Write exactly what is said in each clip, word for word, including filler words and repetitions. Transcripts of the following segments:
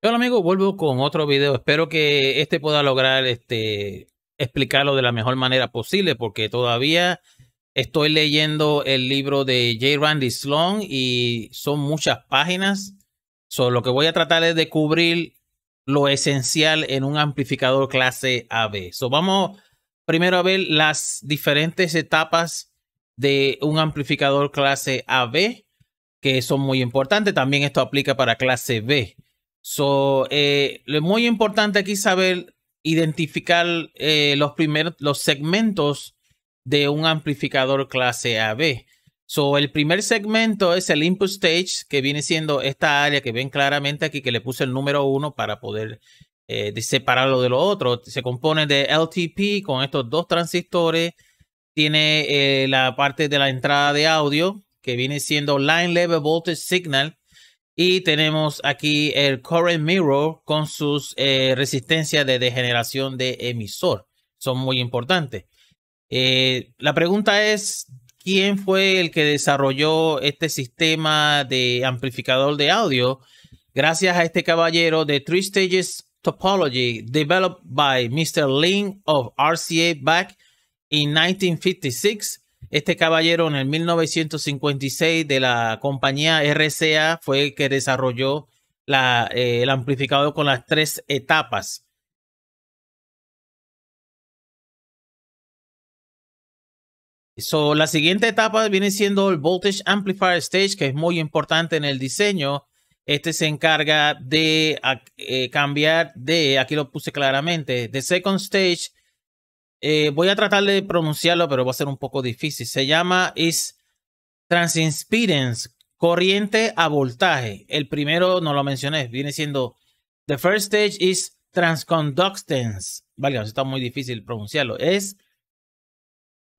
Hola amigos, vuelvo con otro video. Espero que este pueda lograr este, explicarlo de la mejor manera posible, porque todavía estoy leyendo el libro de J. Randy Sloan y son muchas páginas. So, lo que voy a tratar es de cubrir lo esencial en un amplificador clase A B. So, vamos primero a ver las diferentes etapas de un amplificador clase A B, que son muy importantes. También esto aplica para clase B. So, eh, lo muy importante aquí saber identificar eh, los primeros los segmentos de un amplificador clase A B. So, el primer segmento es el input stage, que viene siendo esta área que ven claramente aquí, que le puse el número uno para poder eh, separarlo de lo otro. Se compone de L T P con estos dos transistores. Tiene eh, la parte de la entrada de audio, que viene siendo line level voltage signal. Y tenemos aquí el current mirror con sus eh, resistencias de degeneración de emisor. Son muy importantes. Eh, la pregunta es, ¿quién fue el que desarrolló este sistema de amplificador de audio? Gracias a este caballero de Three Stages Topology, developed by mister Lin of R C A back in nineteen fifty-six. Este caballero en el mil novecientos cincuenta y seis de la compañía R C A fue el que desarrolló la, eh, el amplificador con las tres etapas. So, la siguiente etapa viene siendo el Voltage Amplifier Stage, que es muy importante en el diseño. Este se encarga de eh, cambiar de, aquí lo puse claramente, the second stage. Eh, voy a tratar de pronunciarlo, pero va a ser un poco difícil. Se llama is transimpedance, corriente a voltaje. El primero no lo mencioné, viene siendo the first stage is transconductance. Vale, está muy difícil pronunciarlo. Es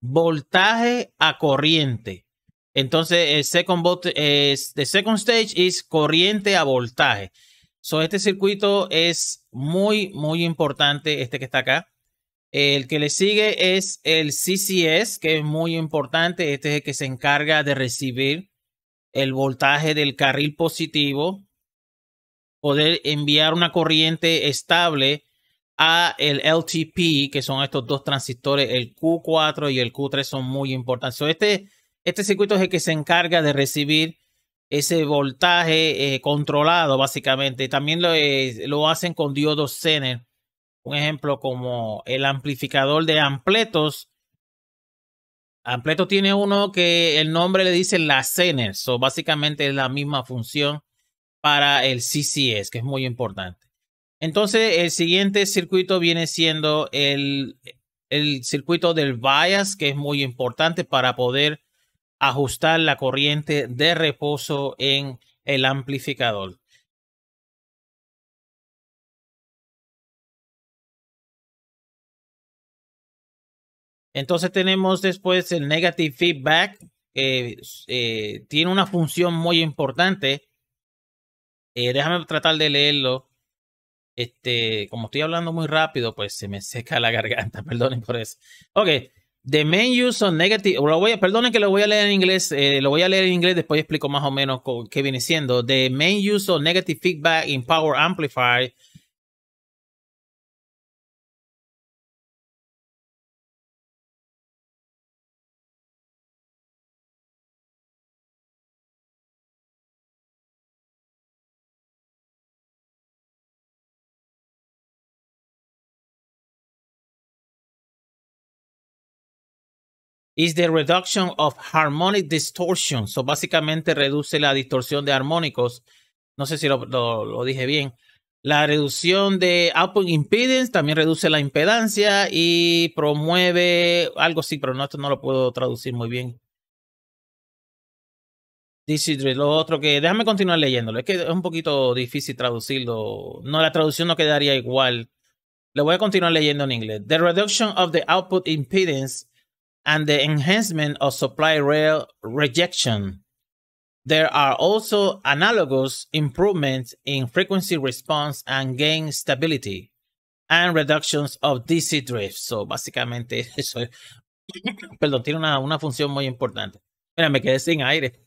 voltaje a corriente. Entonces, el second es, the second stage is corriente a voltaje. So, este circuito es muy, muy importante, este que está acá. El que le sigue es el C C S, que es muy importante. Este es el que se encarga de recibir el voltaje del carril positivo, poder enviar una corriente estable a el L T P, que son estos dos transistores, el Q cuatro y el Q tres, son muy importantes. So, este, este circuito es el que se encarga de recibir ese voltaje eh, controlado, básicamente. También lo, eh, lo hacen con diodos Zener. Un ejemplo como el amplificador de Ampletos. Ampletos tiene uno que el nombre le dice la Zener. So, básicamente es la misma función para el C C S, que es muy importante. Entonces, el siguiente circuito viene siendo el, el circuito del bias, que es muy importante para poder ajustar la corriente de reposo en el amplificador. Entonces tenemos después el negative feedback, que eh, eh, tiene una función muy importante. Eh, déjame tratar de leerlo. Este, como estoy hablando muy rápido, pues se me seca la garganta. Perdonen por eso. Ok. The main use of negative... Lo voy a, perdonen que lo voy a leer en inglés. Eh, lo voy a leer en inglés. Después explico más o menos qué viene siendo. The main use of negative feedback in power amplifier. Is the reduction of harmonic distortion. So, básicamente reduce la distorsión de armónicos. No sé si lo, lo, lo dije bien. La reducción de output impedance también reduce la impedancia y promueve algo así, pero no, esto no lo puedo traducir muy bien. This is lo otro que... Déjame continuar leyéndolo. Es que es un poquito difícil traducirlo. No, la traducción no quedaría igual. Le voy a continuar leyendo en inglés. The reduction of the output impedance and the enhancement of supply rail rejection. There are also analogous improvements in frequency response and gain stability and reductions of D C drift. So, básicamente, eso. Perdón, tiene una, una función muy importante. Mira, me quedé sin aire.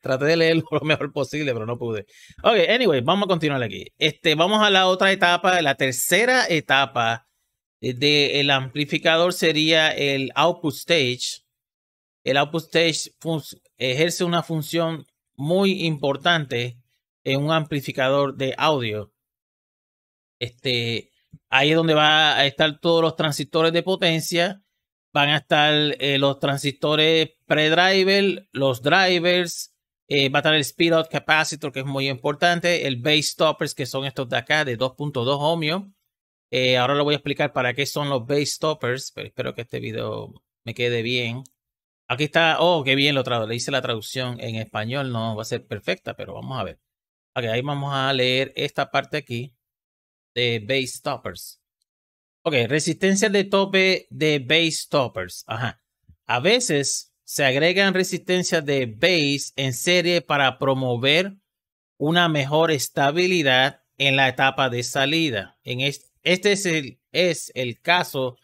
Traté de leerlo lo mejor posible, pero no pude. Ok, anyway, vamos a continuar aquí. Este, vamos a la otra etapa. La tercera etapa del amplificador sería el output stage. El output stage ejerce una función muy importante en un amplificador de audio. Este, ahí es donde van a estar todos los transistores de potencia. Van a estar eh, los transistores pre-driver, los drivers, eh, va a estar el speed-out capacitor, que es muy importante, el base stoppers, que son estos de acá, de dos punto dos ohmios. Eh, ahora lo voy a explicar para qué son los base stoppers, pero espero que este video me quede bien. Aquí está, oh, qué bien, lo tra- le hice la traducción en español, no va a ser perfecta, pero vamos a ver. Ok, ahí vamos a leer esta parte aquí de base stoppers. Ok, resistencias de tope de base stoppers. Ajá. A veces se agregan resistencias de base en serie para promover una mejor estabilidad en la etapa de salida. En este, este es, el, es el caso,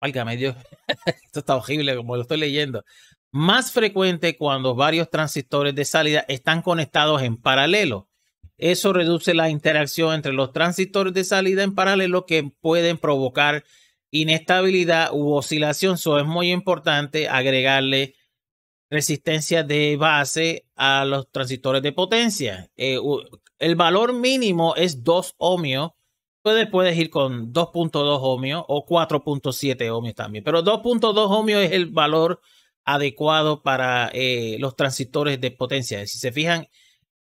válgame Dios, esto está horrible como lo estoy leyendo, más frecuente cuando varios transistores de salida están conectados en paralelo. Eso reduce la interacción entre los transistores de salida en paralelo que pueden provocar inestabilidad u oscilación. So, es muy importante agregarle resistencia de base a los transistores de potencia. Eh, el valor mínimo es dos ohmios. Puedes, puedes ir con dos punto dos ohmios o cuatro punto siete ohmios también. Pero dos punto dos ohmios es el valor adecuado para eh, los transistores de potencia. Si se fijan,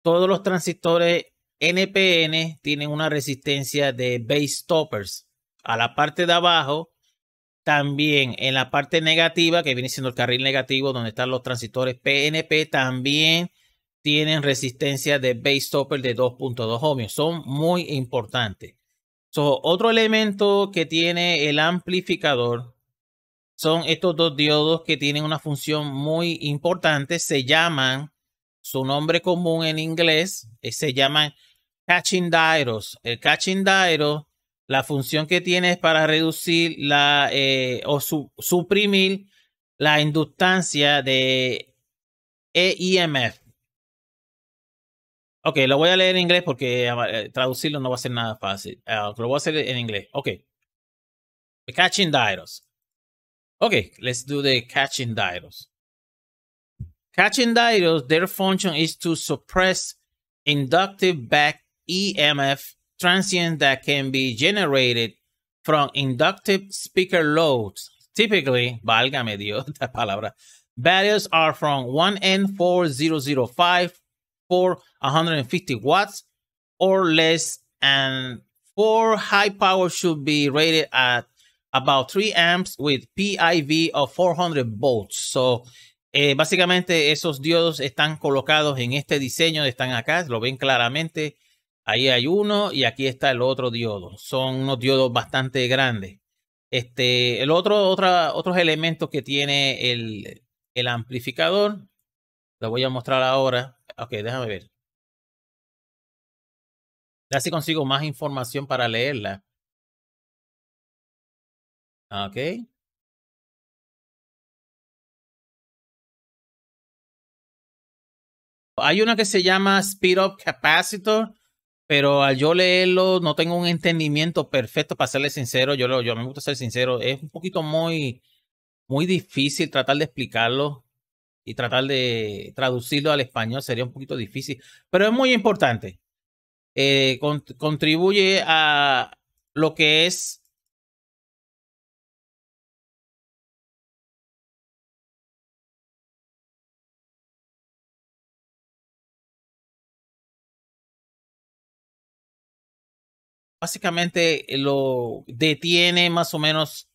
todos los transistores N P N tienen una resistencia de base stoppers. A la parte de abajo, también en la parte negativa, que viene siendo el carril negativo, donde están los transistores P N P, también tienen resistencia de base stoppers de dos punto dos ohmios. Son muy importantes. So, otro elemento que tiene el amplificador son estos dos diodos que tienen una función muy importante. Se llaman... Su nombre común en inglés eh, se llaman catching diodos. El catching diodo, la función que tiene es para reducir la eh, o su, suprimir la inductancia de E I M F. Ok, lo voy a leer en inglés porque eh, traducirlo no va a ser nada fácil. Uh, lo voy a hacer en inglés. Ok. The catching diodos. Ok, let's do the catching diodos. Catching diodes, their function is to suppress inductive back E M F transient that can be generated from inductive speaker loads. Typically, válgame Dios, esta palabra, values are from one N four zero zero five for one hundred fifty watts or less, and for high power should be rated at about three amps with P I V of four hundred volts. So, Eh, básicamente esos diodos están colocados en este diseño, están acá, lo ven claramente. Ahí hay uno y aquí está el otro diodo. Son unos diodos bastante grandes. Este, el otro, otra, otros elementos que tiene el, el amplificador, lo voy a mostrar ahora. Ok, déjame ver. Ya si consigo más información para leerla. Ok. Hay una que se llama Speed Up Capacitor, pero al yo leerlo no tengo un entendimiento perfecto, para serle sincero. Yo, lo, yo me gusta ser sincero. Es un poquito muy, muy difícil tratar de explicarlo y tratar de traducirlo al español. Sería un poquito difícil, pero es muy importante. Eh, con, contribuye a lo que es... Básicamente lo detiene más o menos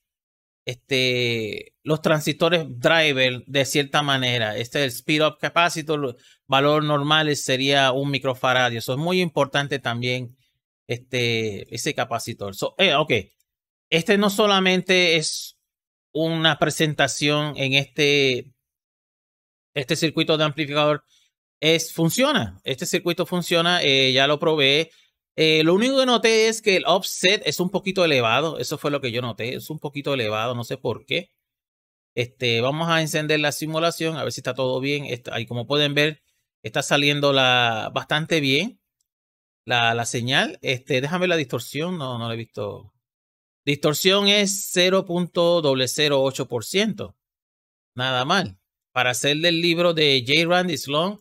este, los transistores driver de cierta manera. Este es el speed up capacitor, valor normal sería un microfarad. Eso es muy importante también, este, ese capacitor. So, eh, ok, este no solamente es una presentación en este, este circuito de amplificador, es, funciona. Este circuito funciona, eh, ya lo probé. Eh, lo único que noté es que el offset es un poquito elevado. Eso fue lo que yo noté. Es un poquito elevado, no sé por qué. Este, vamos a encender la simulación, a ver si está todo bien. Esta, ahí, como pueden ver, Está saliendo la, bastante bien la, la señal. Este, déjame la distorsión. No, no la he visto. Distorsión es cero punto cero cero ocho por ciento. Nada mal. Para hacer del libro de J. Randy Sloan,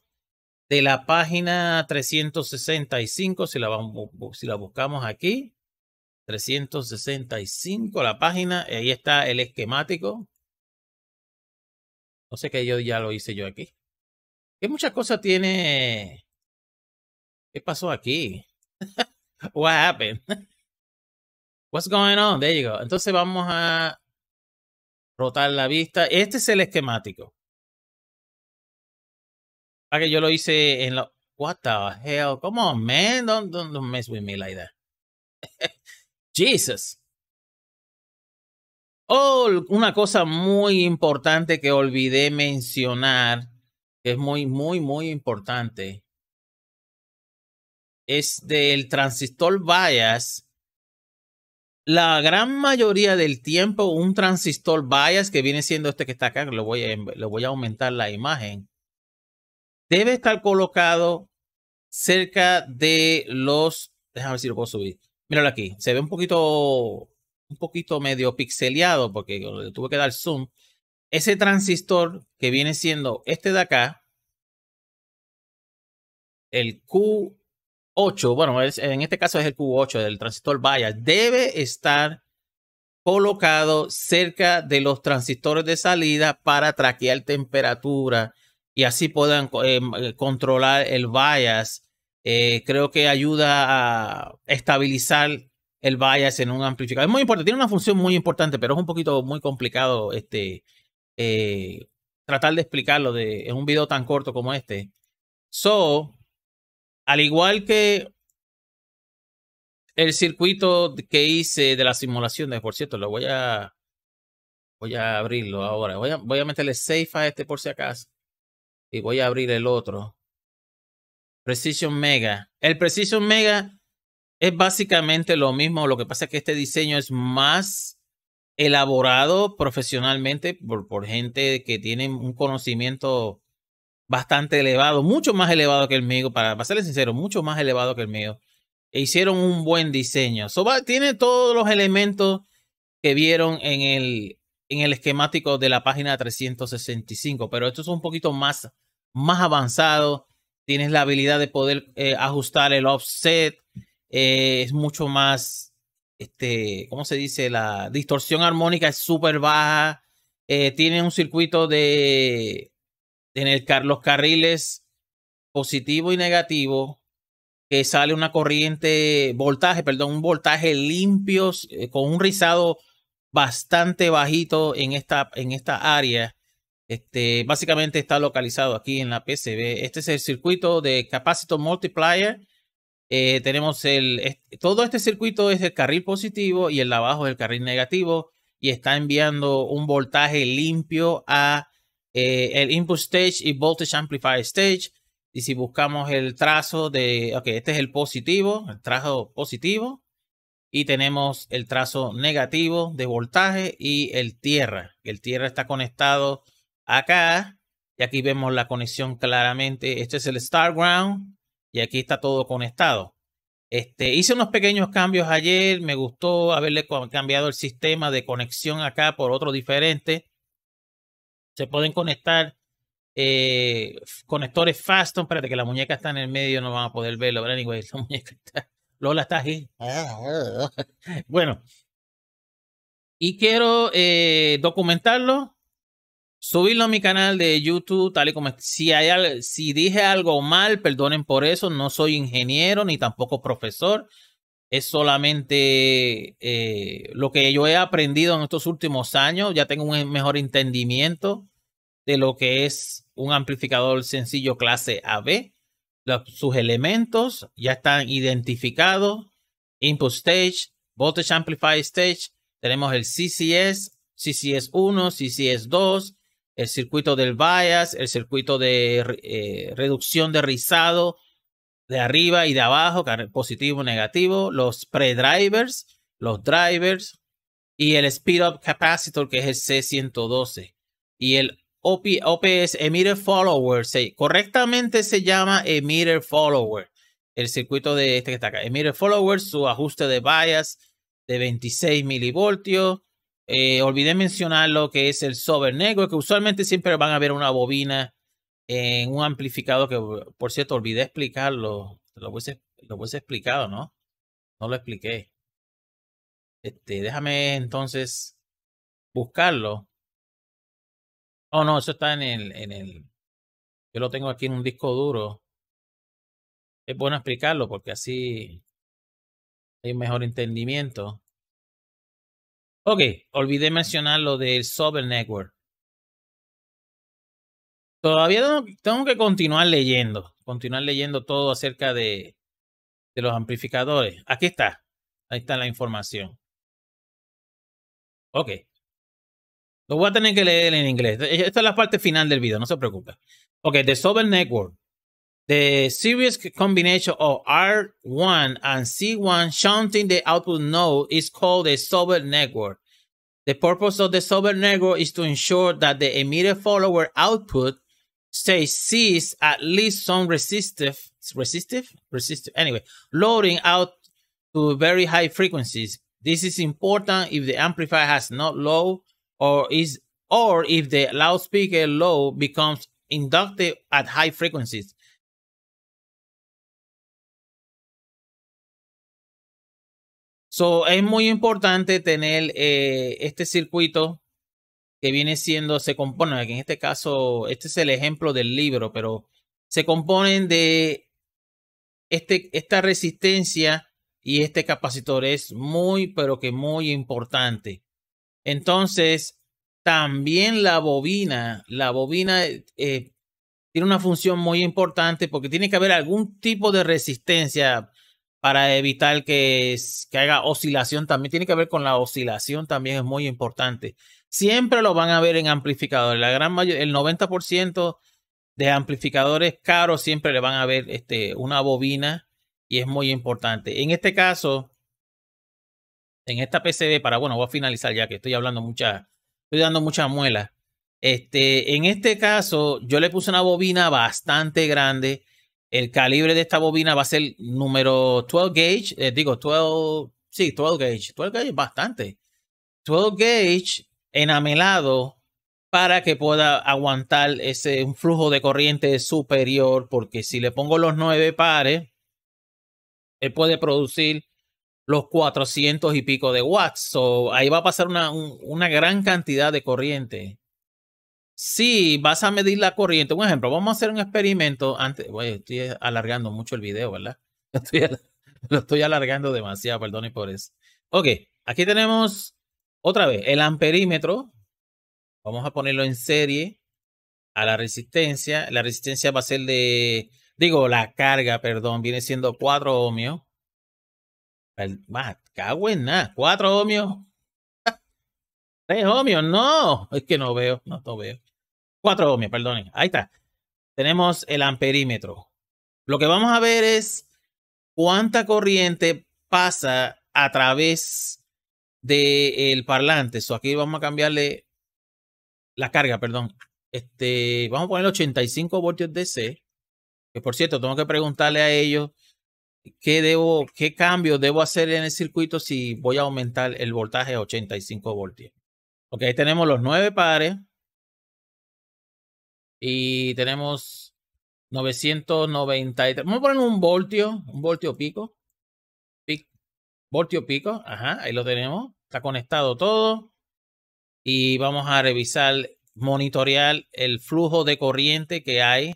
de la página trescientos sesenta y cinco, si la, vamos, si la buscamos aquí. trescientos sesenta y cinco, la página. Ahí está el esquemático. No sé, que yo ya lo hice yo aquí. Que muchas cosas tiene. ¿Qué pasó aquí? What happened? What's going on? There you go. Entonces vamos a rotar la vista. Este es el esquemático. Ah, que yo lo hice en la... What the hell? Come on, man. Don't, don't, don't mess with me like that. Jesus. Oh, una cosa muy importante que olvidé mencionar, que es muy, muy, muy importante, es del transistor bias. La gran mayoría del tiempo, un transistor bias, que viene siendo este que está acá, lo voy a, lo voy a aumentar la imagen, debe estar colocado cerca de los... Déjame ver si lo puedo subir. Míralo aquí. Se ve un poquito... un poquito medio pixeleado porque le tuve que dar zoom. Ese transistor que viene siendo este de acá, el Q ocho, bueno, es, en este caso es el Q ocho, el transistor bias, debe estar colocado cerca de los transistores de salida para traquear temperatura y así puedan eh, controlar el bias. Eh, creo que ayuda a estabilizar el bias en un amplificador. Es muy importante, tiene una función muy importante, pero es un poquito muy complicado este, eh, tratar de explicarlo de, en un video tan corto como este. So, al igual que el circuito que hice de las simulaciones, por cierto, lo voy a, voy a abrirlo ahora. Voy a, voy a meterle safe a este por si acaso. Y voy a abrir el otro. Precision Mega. El Precision Mega... es básicamente lo mismo, lo que pasa es que este diseño es más elaborado profesionalmente por, por gente que tiene un conocimiento bastante elevado, mucho más elevado que el mío, para, para serles sincero, mucho más elevado que el mío. E hicieron un buen diseño. So, va, tiene todos los elementos que vieron en el, en el esquemático de la página trescientos sesenta y cinco, pero esto es un poquito más, más avanzado. Tienes la habilidad de poder eh, ajustar el offset. Eh, es mucho más, este, ¿cómo se dice? La distorsión armónica es súper baja. Eh, tiene un circuito de en el car los carriles positivo y negativo, que sale una corriente, voltaje, perdón, un voltaje limpio, eh, con un rizado bastante bajito en esta, en esta área. Este, básicamente está localizado aquí en la P C B. Este es el circuito de capacitor multiplier. Eh, tenemos el, este, todo este circuito es el carril positivo y el de abajo es el carril negativo y está enviando un voltaje limpio a eh, el input stage y voltage amplifier stage. Y si buscamos el trazo de, ok, este es el positivo, el trazo positivo, y tenemos el trazo negativo de voltaje y el tierra. El tierra está conectado acá y aquí vemos la conexión claramente. Este es el star ground. Y aquí está todo conectado. Este, hice unos pequeños cambios ayer. Me gustó haberle cambiado el sistema de conexión acá por otro diferente. Se pueden conectar eh, conectores Faston. Espérate que la muñeca está en el medio. No van a poder verlo. Pero anyway, la muñeca está... Lola está aquí. Bueno. Y quiero eh, documentarlo. Subirlo a mi canal de YouTube, tal y como si, hay, si dije algo mal, perdonen por eso, no soy ingeniero ni tampoco profesor, es solamente eh, lo que yo he aprendido en estos últimos años. Ya tengo un mejor entendimiento de lo que es un amplificador sencillo clase A B. Los, sus elementos ya están identificados, input stage, voltage amplifier stage, tenemos el C C S, C C S uno, C C S dos, el circuito del bias, el circuito de eh, reducción de rizado de arriba y de abajo, positivo, negativo, los pre-drivers, los drivers y el speed-up capacitor, que es el C ciento doce. Y el O P S, emitter follower, se, correctamente se llama emitter follower. El circuito de este que está acá, emitter follower, su ajuste de bias de veintiséis milivoltios. Eh, olvidé mencionar lo que es el Zobel network, que usualmente siempre van a ver una bobina en un amplificador, que por cierto olvidé explicarlo, lo hubiese, lo hubiese explicado, ¿no? No lo expliqué. Este, déjame entonces buscarlo. Oh, no, eso está en el, en el... Yo lo tengo aquí en un disco duro. Es bueno explicarlo porque así hay un mejor entendimiento. Ok, olvidé mencionar lo del Zobel network. Todavía tengo, tengo que continuar leyendo. Continuar leyendo todo acerca de, de los amplificadores. Aquí está. Ahí está la información. Ok. Lo voy a tener que leer en inglés. Esta es la parte final del video, no se preocupe. Ok, the Zobel network. The series combination of R one and C one shunting the output node is called the Zobel network. The purpose of the Zobel network is to ensure that the emitter follower output stays sees at least some resistive, resistive, resistive, anyway, loading out to very high frequencies. This is important if the amplifier has not low or is or if the loudspeaker low becomes inductive at high frequencies. So, es muy importante tener eh, este circuito que viene siendo, se compone, que en este caso, este es el ejemplo del libro, pero se componen de este, esta resistencia y este capacitor. Es muy, pero que muy importante. Entonces, también la bobina, la bobina eh, tiene una función muy importante porque tiene que haber algún tipo de resistencia para evitar que, que haga oscilación. También tiene que ver con la oscilación, también es muy importante. Siempre lo van a ver en amplificadores. La gran mayoría, el noventa por ciento de amplificadores caros siempre le van a ver este, una bobina y es muy importante. En este caso, en esta P C B, para, bueno, voy a finalizar ya que estoy hablando mucha, estoy dando mucha muela. Este, en este caso, yo le puse una bobina bastante grande. El calibre de esta bobina va a ser número doce gauge, eh, digo doce, sí, doce gauge, doce gauge es bastante. doce gauge enamelado para que pueda aguantar ese un flujo de corriente superior, porque si le pongo los nueve pares, él puede producir los cuatrocientos y pico de watts. So, ahí va a pasar una, un, una gran cantidad de corriente. Si vas a medir la corriente, un ejemplo, vamos a hacer un experimento antes. Oye, estoy alargando mucho el video, ¿verdad? Lo estoy, lo estoy alargando demasiado, perdone por eso. Ok, aquí tenemos otra vez el amperímetro. Vamos a ponerlo en serie a la resistencia. La resistencia va a ser de, digo, la carga, perdón, viene siendo cuatro ohmios. Más, cago en nada, cuatro ohmios. tres ohmios, no, es que no veo, no, no veo. cuatro ohmios, perdonen. Ahí está. Tenemos el amperímetro. Lo que vamos a ver es cuánta corriente pasa a través del parlante. So, aquí vamos a cambiarle la carga, perdón. Este, vamos a poner ochenta y cinco voltios D C. Que por cierto, tengo que preguntarle a ellos qué debo, qué cambio debo hacer en el circuito si voy a aumentar el voltaje a ochenta y cinco voltios. Ok, ahí tenemos los nueve pares. Y tenemos novecientos noventa y tres. Vamos a poner un voltio, un voltio pico. Pic, voltio pico, ajá, ahí lo tenemos. Está conectado todo. Y vamos a revisar, monitorear el flujo de corriente que hay,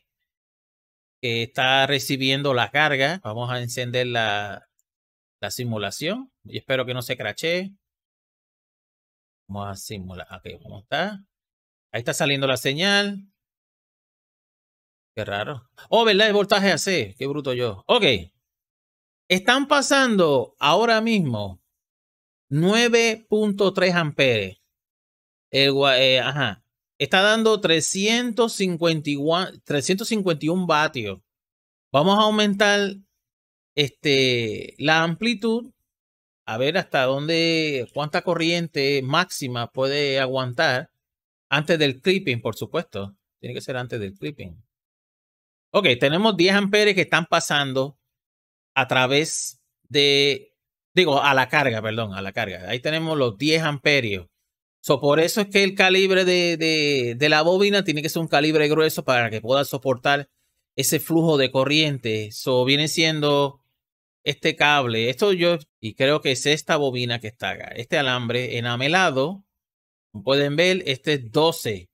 que está recibiendo la carga. Vamos a encender la, la simulación. Y espero que no se crachee. Vamos a simular. Ok, ¿cómo está? Ahí está saliendo la señal. Qué raro. Oh, ¿verdad? El voltaje A C. Qué bruto yo. Ok. Están pasando ahora mismo nueve punto tres amperes. El, eh, ajá. Está dando trescientos cincuenta y uno vatios. Vamos a aumentar este, la amplitud. A ver hasta dónde, cuánta corriente máxima puede aguantar Antes del clipping, por supuesto. Tiene que ser antes del clipping. Ok, tenemos diez amperes que están pasando a través de, digo, a la carga, perdón, a la carga. Ahí tenemos los diez amperios. So, por eso es que el calibre de, de, de la bobina tiene que ser un calibre grueso para que pueda soportar ese flujo de corriente. So, viene siendo este cable. Esto yo, y creo que es esta bobina que está acá. Este alambre enamelado, como pueden ver, este es doce.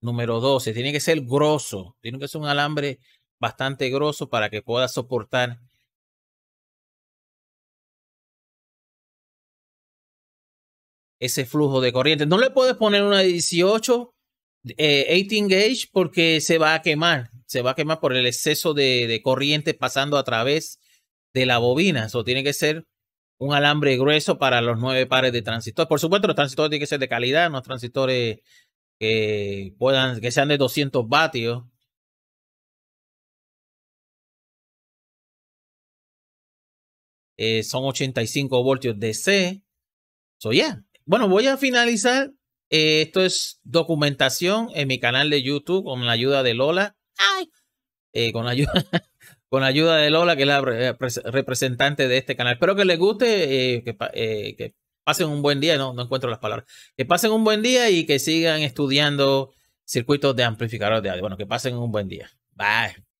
Número doce, tiene que ser grosso, tiene que ser un alambre bastante grosso para que pueda soportar. Ese flujo de corriente. No le puedes poner una dieciocho, eh, dieciocho gauge porque se va a quemar. Se va a quemar por el exceso de, de corriente pasando a través de la bobina. Eso tiene que ser un alambre grueso para los nueve pares de transistores. Por supuesto, los transistores tienen que ser de calidad, no transistores que puedan, que sean de doscientos vatios. Eh, son ochenta y cinco voltios D C. So, yeah. Bueno, voy a finalizar. Eh, esto es documentación en mi canal de YouTube con la ayuda de Lola. Ay. Eh, con, ayuda, con ayuda de Lola, que es la representante de este canal. Espero que les guste, eh, que, eh, que pasen un buen día. No, no encuentro las palabras. Que pasen un buen día y que sigan estudiando circuitos de amplificadores de audio. Bueno, que pasen un buen día. Bye.